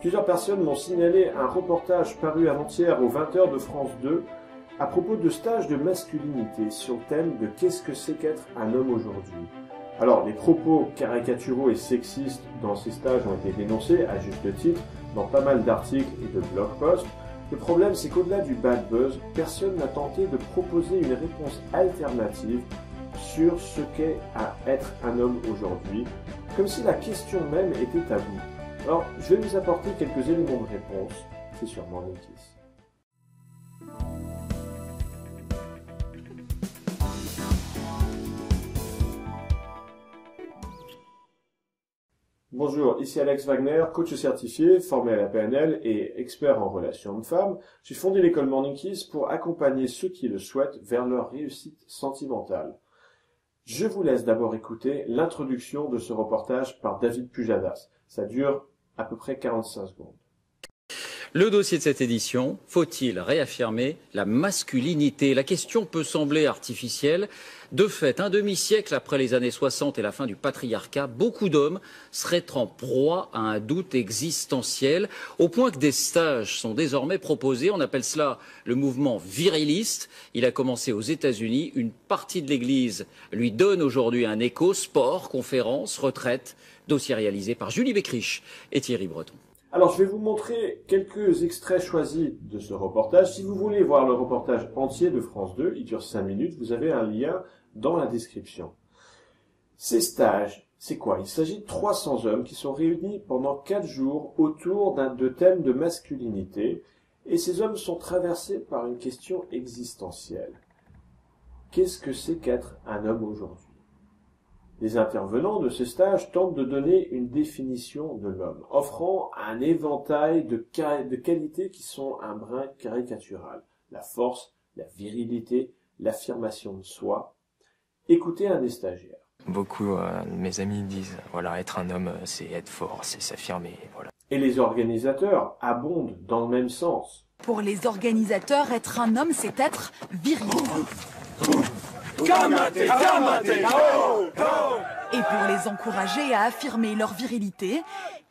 Plusieurs personnes m'ont signalé un reportage paru avant-hier aux 20h de France 2 à propos de stages de masculinité sur le thème de « Qu'est-ce que c'est qu'être un homme aujourd'hui ?» Alors, les propos caricaturaux et sexistes dans ces stages ont été dénoncés, à juste titre, dans pas mal d'articles et de blog posts. Le problème, c'est qu'au-delà du bad buzz, personne n'a tenté de proposer une réponse alternative sur ce qu'est à être un homme aujourd'hui, comme si la question même était taboue. Alors, je vais vous apporter quelques éléments de réponse, c'est sur Morning Kiss. Bonjour, ici Alex Wagner, coach certifié, formé à la PNL et expert en relations hommes-femmes. J'ai fondé l'école Morning Kiss pour accompagner ceux qui le souhaitent vers leur réussite sentimentale. Je vous laisse d'abord écouter l'introduction de ce reportage par David Pujadas. Ça dure à peu près 45 secondes. Le dossier de cette édition, faut-il réaffirmer la masculinité? La question peut sembler artificielle. De fait, un demi-siècle après les années 60 et la fin du patriarcat, beaucoup d'hommes seraient en proie à un doute existentiel, au point que des stages sont désormais proposés. On appelle cela le mouvement viriliste. Il a commencé aux États-Unis. Une partie de l'Église lui donne aujourd'hui un écho, sport, conférences, retraite, dossier réalisé par Julie Bécriche et Thierry Breton. Alors, je vais vous montrer quelques extraits choisis de ce reportage. Si vous voulez voir le reportage entier de France 2, il dure 5 minutes, vous avez un lien dans la description. Ces stages, c'est quoi? Il s'agit de 300 hommes qui sont réunis pendant 4 jours autour d'un thème de masculinité. Et ces hommes sont traversés par une question existentielle. Qu'est-ce que c'est qu'être un homme aujourd'hui? Les intervenants de ce stage tentent de donner une définition de l'homme, offrant un éventail de qualités qui sont un brin caricatural. La force, la virilité, l'affirmation de soi. Écoutez un des stagiaires. Beaucoup de mes amis disent, voilà, être un homme, c'est être fort, c'est s'affirmer, voilà. Et les organisateurs abondent dans le même sens. Pour les organisateurs, être un homme, c'est être viril. Et pour les encourager à affirmer leur virilité,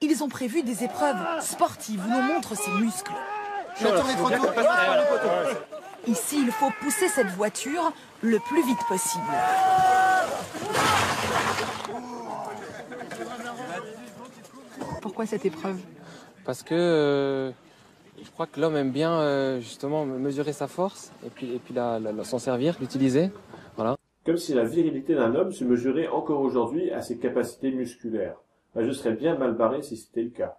ils ont prévu des épreuves sportives où l'on montre ses muscles. Ici, il faut pousser cette voiture le plus vite possible. Pourquoi cette épreuve? Parce que je crois que l'homme aime bien justement mesurer sa force et puis s'en servir, l'utiliser. Voilà. Comme si la virilité d'un homme se mesurait encore aujourd'hui à ses capacités musculaires. Ben, je serais bien mal barré si c'était le cas.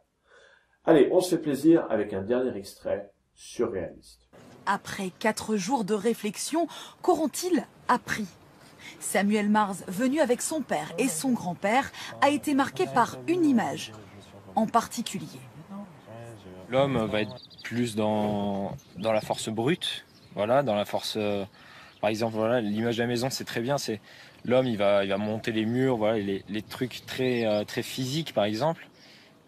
Allez, on se fait plaisir avec un dernier extrait surréaliste. Après 4 jours de réflexion, qu'auront-ils appris? Samuel Mars, venu avec son père et son grand-père, a été marqué par une image en particulier. L'homme va être plus dans la force brute, voilà, dans la force... par exemple, voilà, l'image de la maison, c'est très bien, c'est l'homme, il va monter les murs, voilà, les trucs très physiques, par exemple.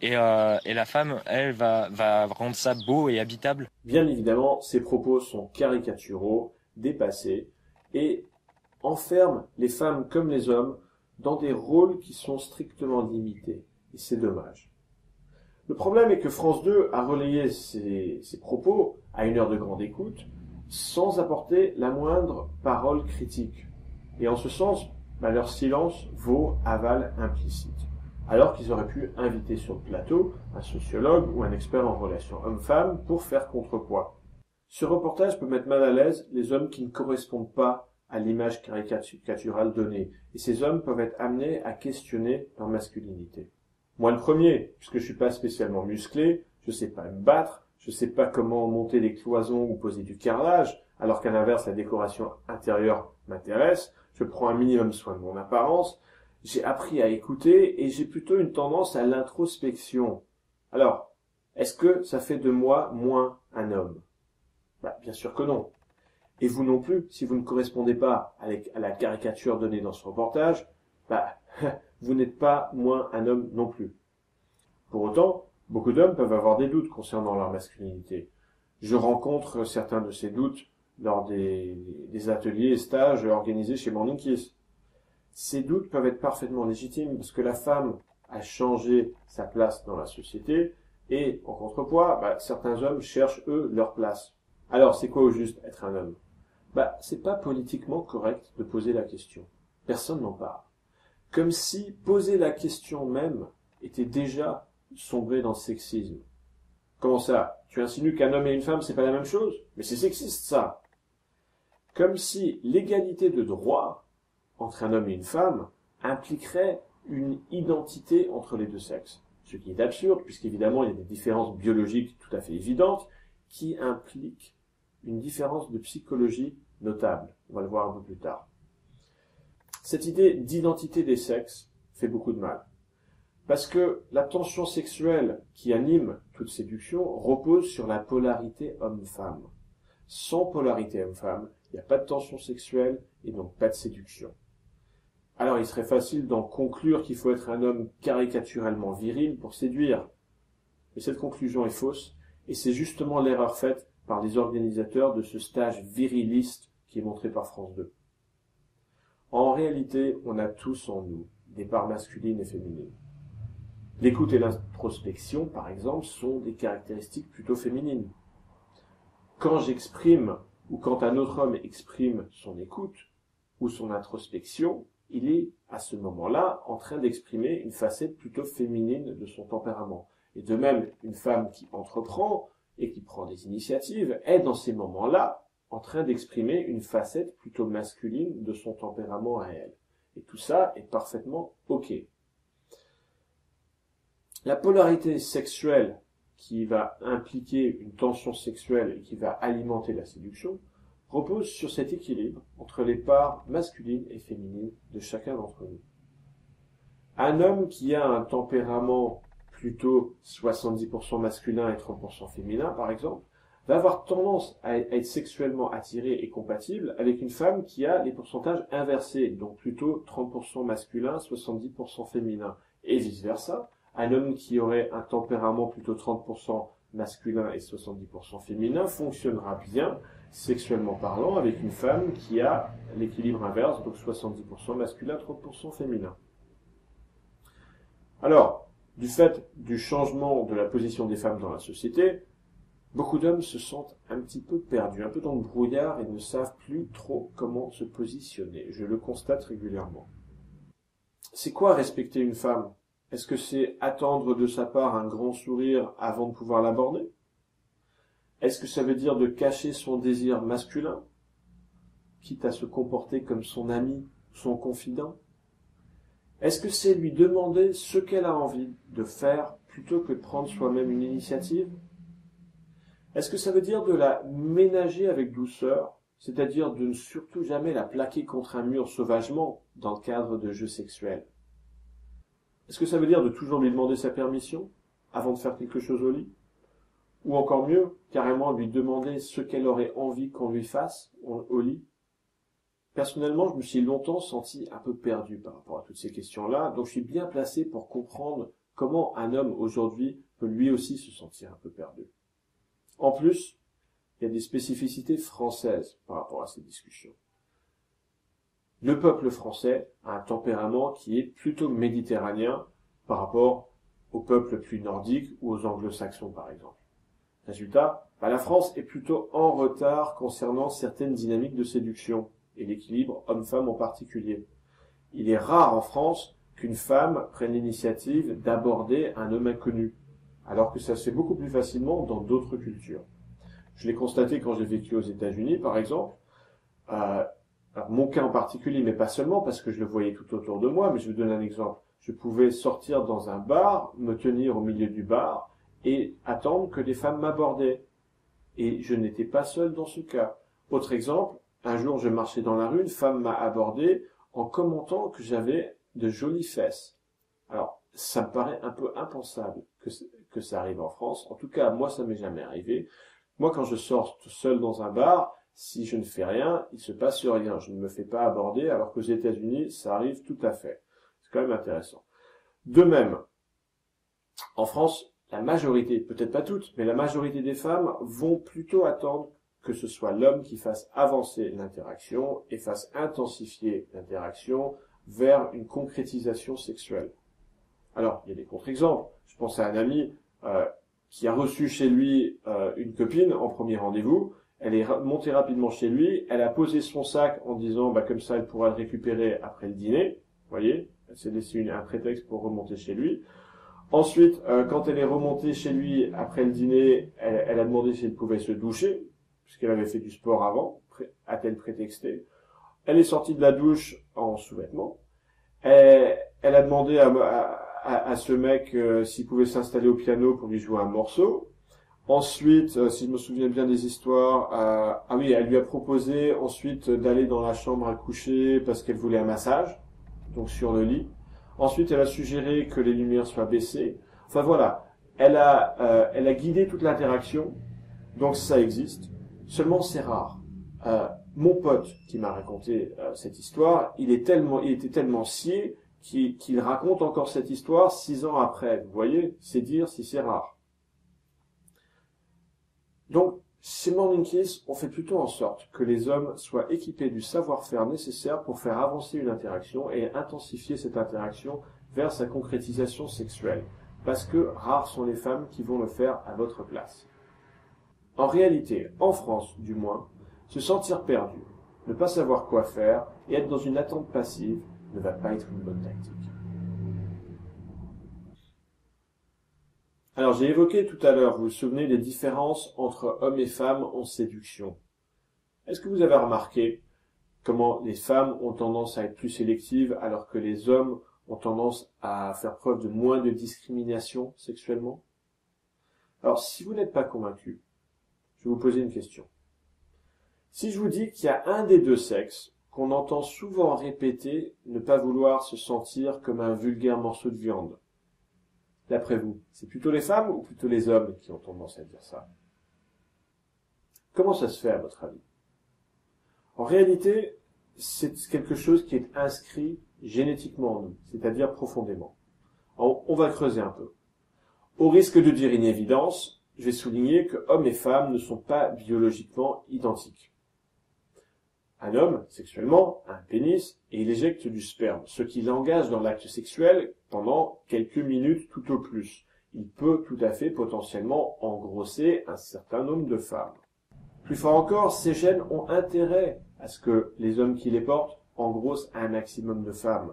Et la femme, elle, va rendre ça beau et habitable. Bien évidemment, ces propos sont caricaturaux, dépassés, et enferment les femmes comme les hommes dans des rôles qui sont strictement limités. Et c'est dommage. Le problème est que France 2 a relayé ces propos à une heure de grande écoute, sans apporter la moindre parole critique. Et en ce sens, bah, leur silence vaut aval implicite. Alors qu'ils auraient pu inviter sur le plateau un sociologue ou un expert en relations hommes-femmes pour faire contrepoids. Ce reportage peut mettre mal à l'aise les hommes qui ne correspondent pas à l'image caricaturale donnée. Et ces hommes peuvent être amenés à questionner leur masculinité. Moi le premier, puisque je suis pas spécialement musclé, je sais pas me battre, je ne sais pas comment monter les cloisons ou poser du carrelage, alors qu'à l'inverse, la décoration intérieure m'intéresse. Je prends un minimum soin de mon apparence. J'ai appris à écouter et j'ai plutôt une tendance à l'introspection. Alors, est-ce que ça fait de moi moins un homme? Bah, bien sûr que non. Et vous non plus, si vous ne correspondez pas à la caricature donnée dans ce reportage, bah, vous n'êtes pas moins un homme non plus. Pour autant, beaucoup d'hommes peuvent avoir des doutes concernant leur masculinité. Je rencontre certains de ces doutes lors des ateliers et stages organisés chez Morning Kiss. Ces doutes peuvent être parfaitement légitimes parce que la femme a changé sa place dans la société Et en contrepoids, certains hommes cherchent, eux, leur place. Alors, c'est quoi au juste être un homme? C'est pas politiquement correct de poser la question. Personne n'en parle. Comme si poser la question même était déjà sombrer dans le sexisme. Comment ça? Tu insinues qu'un homme et une femme, c'est pas la même chose? Mais c'est sexiste, ça! Comme si l'égalité de droit entre un homme et une femme impliquerait une identité entre les deux sexes. Ce qui est absurde, puisqu'évidemment, il y a des différences biologiques tout à fait évidentes qui impliquent une différence de psychologie notable. On va le voir un peu plus tard. Cette idée d'identité des sexes fait beaucoup de mal. Parce que la tension sexuelle qui anime toute séduction repose sur la polarité homme-femme. Sans polarité homme-femme, il n'y a pas de tension sexuelle et donc pas de séduction. Alors il serait facile d'en conclure qu'il faut être un homme caricaturellement viril pour séduire. Mais cette conclusion est fausse, et c'est justement l'erreur faite par les organisateurs de ce stage viriliste qui est montré par France 2. En réalité, on a tous en nous des parts masculines et féminines. L'écoute et l'introspection, par exemple, sont des caractéristiques plutôt féminines. Quand j'exprime, ou quand un autre homme exprime son écoute ou son introspection, il est, à ce moment-là, en train d'exprimer une facette plutôt féminine de son tempérament. Et de même, une femme qui entreprend et qui prend des initiatives est, dans ces moments-là, en train d'exprimer une facette plutôt masculine de son tempérament à elle. Et tout ça est parfaitement OK. La polarité sexuelle qui va impliquer une tension sexuelle et qui va alimenter la séduction repose sur cet équilibre entre les parts masculines et féminines de chacun d'entre nous. Un homme qui a un tempérament plutôt 70% masculin et 30% féminin, par exemple, va avoir tendance à être sexuellement attiré et compatible avec une femme qui a les pourcentages inversés, donc plutôt 30% masculin, 70% féminin, et vice-versa. Un homme qui aurait un tempérament plutôt 30% masculin et 70% féminin fonctionnera bien, sexuellement parlant, avec une femme qui a l'équilibre inverse, donc 70% masculin, 30% féminin. Alors, du fait du changement de la position des femmes dans la société, beaucoup d'hommes se sentent un petit peu perdus, un peu dans le brouillard et ne savent plus trop comment se positionner. Je le constate régulièrement. C'est quoi respecter une femme ? Est-ce que c'est attendre de sa part un grand sourire avant de pouvoir l'aborder? Est-ce que ça veut dire de cacher son désir masculin, quitte à se comporter comme son ami, son confident? Est-ce que c'est lui demander ce qu'elle a envie de faire plutôt que de prendre soi-même une initiative? Est-ce que ça veut dire de la ménager avec douceur, c'est-à-dire de ne surtout jamais la plaquer contre un mur sauvagement dans le cadre de jeux sexuels? Est-ce que ça veut dire de toujours lui demander sa permission avant de faire quelque chose au lit? Ou encore mieux, carrément lui demander ce qu'elle aurait envie qu'on lui fasse au lit? Personnellement, je me suis longtemps senti un peu perdu par rapport à toutes ces questions-là, donc je suis bien placé pour comprendre comment un homme aujourd'hui peut lui aussi se sentir un peu perdu. En plus, il y a des spécificités françaises par rapport à ces discussions. Le peuple français a un tempérament qui est plutôt méditerranéen par rapport au peuple plus nordique ou aux anglo-saxons, par exemple. Résultat, la France est plutôt en retard concernant certaines dynamiques de séduction et l'équilibre homme-femme en particulier. Il est rare en France qu'une femme prenne l'initiative d'aborder un homme inconnu, alors que ça se fait beaucoup plus facilement dans d'autres cultures. Je l'ai constaté quand j'ai vécu aux États-Unis, par exemple. Alors, mon cas en particulier, mais pas seulement, parce que je le voyais tout autour de moi, mais je vous donne un exemple. Je pouvais sortir dans un bar, me tenir au milieu du bar, et attendre que des femmes m'abordaient. Et je n'étais pas seul dans ce cas. Autre exemple, un jour je marchais dans la rue, une femme m'a abordé en commentant que j'avais de jolies fesses. Alors, ça me paraît un peu impensable que ça arrive en France. En tout cas, moi, ça m'est jamais arrivé. Moi, quand je sors tout seul dans un bar, si je ne fais rien, il se passe rien. Je ne me fais pas aborder, alors qu'aux États-Unis, ça arrive tout à fait. C'est quand même intéressant. De même, en France, la majorité, peut-être pas toutes, mais la majorité des femmes vont plutôt attendre que ce soit l'homme qui fasse avancer l'interaction et fasse intensifier l'interaction vers une concrétisation sexuelle. Alors, il y a des contre-exemples. Je pense à un ami qui a reçu chez lui une copine en premier rendez-vous. Elle est montée rapidement chez lui, elle a posé son sac en disant bah comme ça elle pourra le récupérer après le dîner, vous voyez, elle s'est laissé un prétexte pour remonter chez lui. Ensuite, quand elle est remontée chez lui après le dîner, elle a demandé si elle pouvait se doucher, puisqu'elle avait fait du sport avant, a-t-elle prétexté. Elle est sortie de la douche en sous-vêtements, elle a demandé à ce mec s'il pouvait s'installer au piano pour lui jouer un morceau. Ensuite, si je me souviens bien des histoires, ah oui, elle lui a proposé ensuite d'aller dans la chambre à coucher parce qu'elle voulait un massage, donc sur le lit. Ensuite, elle a suggéré que les lumières soient baissées. Enfin voilà, elle a guidé toute l'interaction, donc ça existe. Seulement, c'est rare. Mon pote qui m'a raconté cette histoire, il était tellement scié qu'il raconte encore cette histoire 6 ans après. Vous voyez, c'est dire si c'est rare. Donc, chez Morning Kiss, on fait plutôt en sorte que les hommes soient équipés du savoir-faire nécessaire pour faire avancer une interaction et intensifier cette interaction vers sa concrétisation sexuelle. Parce que rares sont les femmes qui vont le faire à votre place. En réalité, en France du moins, se sentir perdu, ne pas savoir quoi faire et être dans une attente passive ne va pas être une bonne tactique. Alors j'ai évoqué tout à l'heure, vous vous souvenez des différences entre hommes et femmes en séduction. Est-ce que vous avez remarqué comment les femmes ont tendance à être plus sélectives alors que les hommes ont tendance à faire preuve de moins de discrimination sexuellement? Alors si vous n'êtes pas convaincu, je vais vous poser une question. Si je vous dis qu'il y a un des deux sexes qu'on entend souvent répéter ne pas vouloir se sentir comme un vulgaire morceau de viande, d'après vous, c'est plutôt les femmes ou plutôt les hommes qui ont tendance à dire ça? Comment ça se fait à votre avis? En réalité, c'est quelque chose qui est inscrit génétiquement en nous, c'est-à-dire profondément. On va creuser un peu. Au risque de dire une évidence, je vais souligner que hommes et femmes ne sont pas biologiquement identiques. Un homme, sexuellement, a un pénis et il éjecte du sperme, ce qui l'engage dans l'acte sexuel pendant quelques minutes tout au plus. Il peut tout à fait potentiellement engrosser un certain nombre de femmes. Plus fort encore, ces gènes ont intérêt à ce que les hommes qui les portent engrossent un maximum de femmes.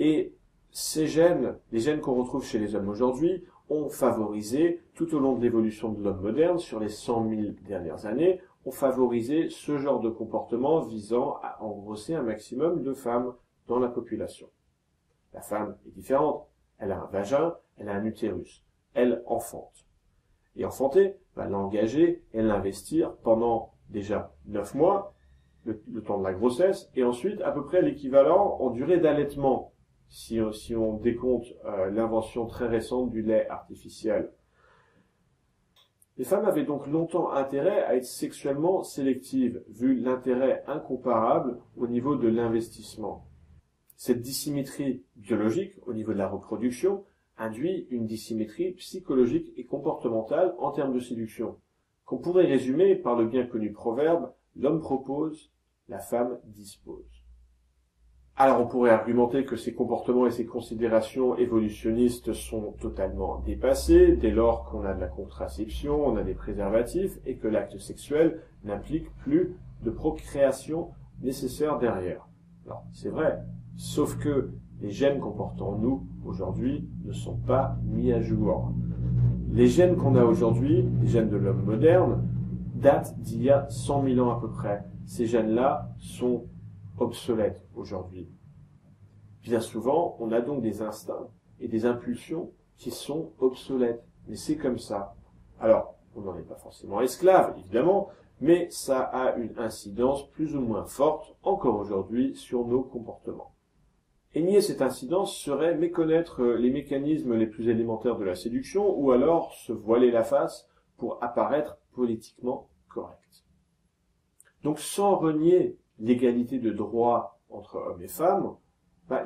Et ces gènes, les gènes qu'on retrouve chez les hommes aujourd'hui, ont favorisé, tout au long de l'évolution de l'homme moderne, sur les 100 000 dernières années, ont favorisé ce genre de comportement visant à engrosser un maximum de femmes dans la population. La femme est différente, elle a un vagin, elle a un utérus, elle enfante. Et enfanter va l'engager et l'investir pendant déjà 9 mois, le temps de la grossesse, et ensuite à peu près l'équivalent en durée d'allaitement, si on décompte l'invention très récente du lait artificiel. Les femmes avaient donc longtemps intérêt à être sexuellement sélectives, vu l'intérêt incomparable au niveau de l'investissement. Cette dissymétrie biologique, au niveau de la reproduction, induit une dissymétrie psychologique et comportementale en termes de séduction, qu'on pourrait résumer par le bien connu proverbe « l'homme propose, la femme dispose ». Alors on pourrait argumenter que ces comportements et ces considérations évolutionnistes sont totalement dépassés dès lors qu'on a de la contraception, on a des préservatifs et que l'acte sexuel n'implique plus de procréation nécessaire derrière. Alors c'est vrai, sauf que les gènes qu'on porte en nous aujourd'hui ne sont pas mis à jour. Les gènes qu'on a aujourd'hui, les gènes de l'homme moderne, datent d'il y a 100 000 ans à peu près. Ces gènes-là sont obsolète aujourd'hui. Bien souvent, on a donc des instincts et des impulsions qui sont obsolètes. Mais c'est comme ça. Alors, on n'en est pas forcément esclave, évidemment, mais ça a une incidence plus ou moins forte, encore aujourd'hui, sur nos comportements. Et nier cette incidence serait méconnaître les mécanismes les plus élémentaires de la séduction, ou alors se voiler la face pour apparaître politiquement correct. Donc, sans renier l'égalité de droit entre hommes et femmes,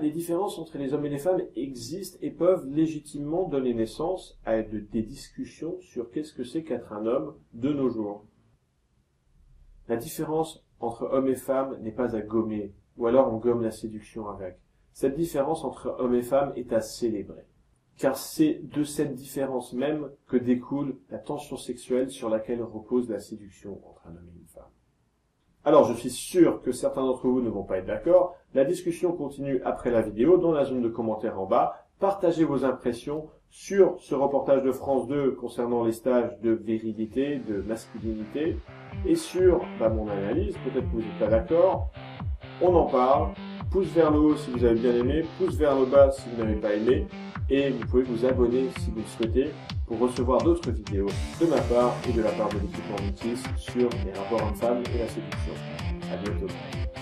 les différences entre les hommes et les femmes existent et peuvent légitimement donner naissance à des discussions sur qu'est-ce que c'est qu'être un homme de nos jours. La différence entre hommes et femmes n'est pas à gommer, ou alors on gomme la séduction avec. Cette différence entre hommes et femmes est à célébrer. car c'est de cette différence même que découle la tension sexuelle sur laquelle repose la séduction entre un homme et une femme. Alors, je suis sûr que certains d'entre vous ne vont pas être d'accord. La discussion continue après la vidéo, dans la zone de commentaires en bas. Partagez vos impressions sur ce reportage de France 2 concernant les stages de virilité, de masculinité, et sur mon analyse, peut-être que vous n'êtes pas d'accord. On en parle. Pouce vers le haut si vous avez bien aimé, pouce vers le bas si vous n'avez pas aimé, et vous pouvez vous abonner si vous le souhaitez pour recevoir d'autres vidéos de ma part et de la part de l'équipe Morning Kiss sur les rapports hommes-femmes et la séduction. À bientôt.